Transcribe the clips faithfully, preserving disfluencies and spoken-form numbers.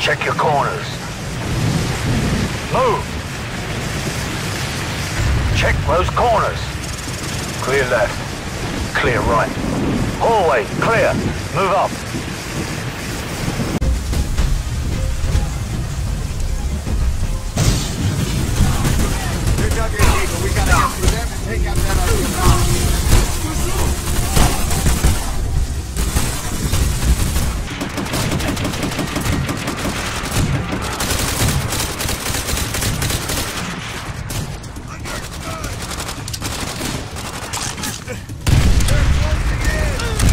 Check your corners. Move! Check those corners. Clear left. Clear right. Hallway, clear. Move up. They're dug in legal. We gotta get through them and take out that other. They're closing in! They got the key!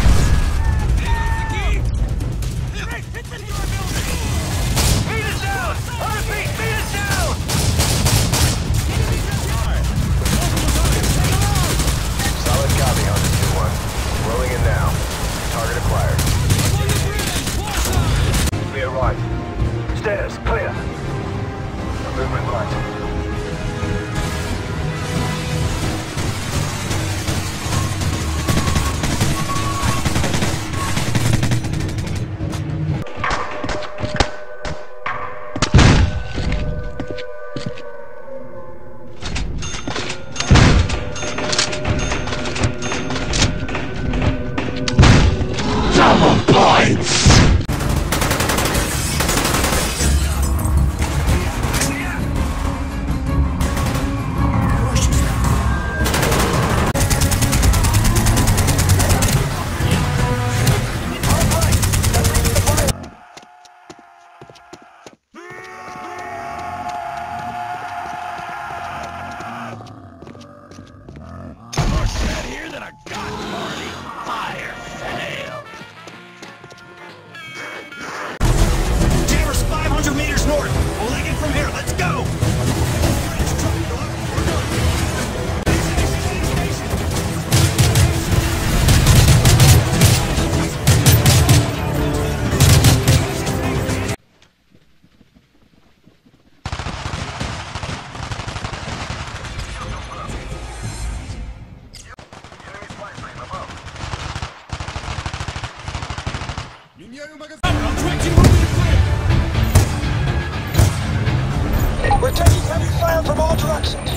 all directions.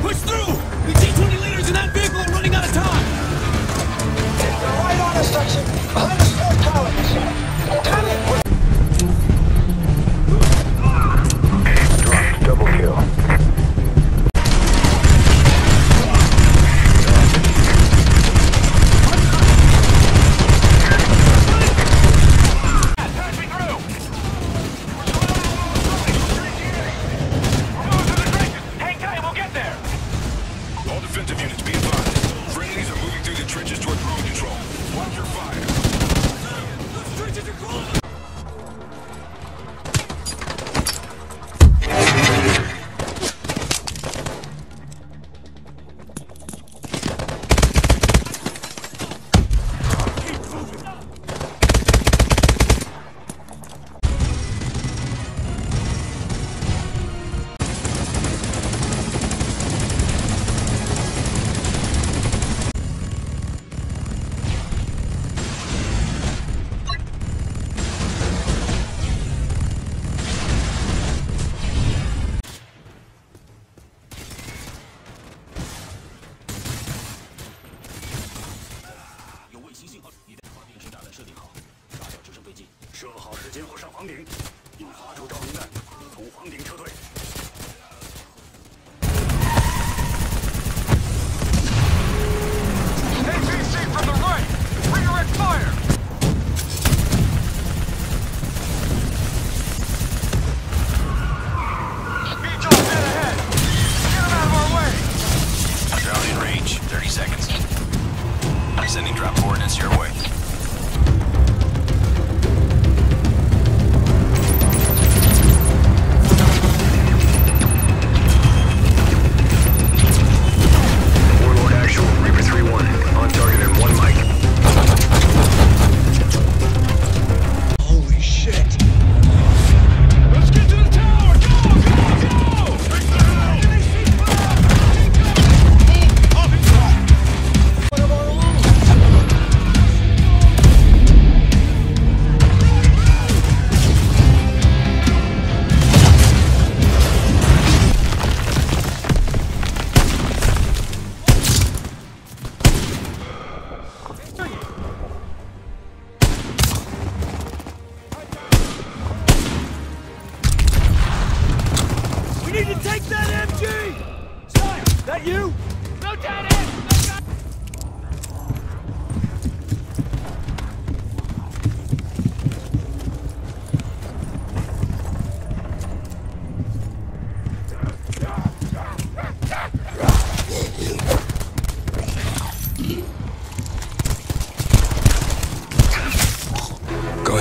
Push through! The G twenty leaders in that vehicle are running out of time! They're right on this section, behind the stone columns. Damn it! Dropped double kill.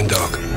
Dog.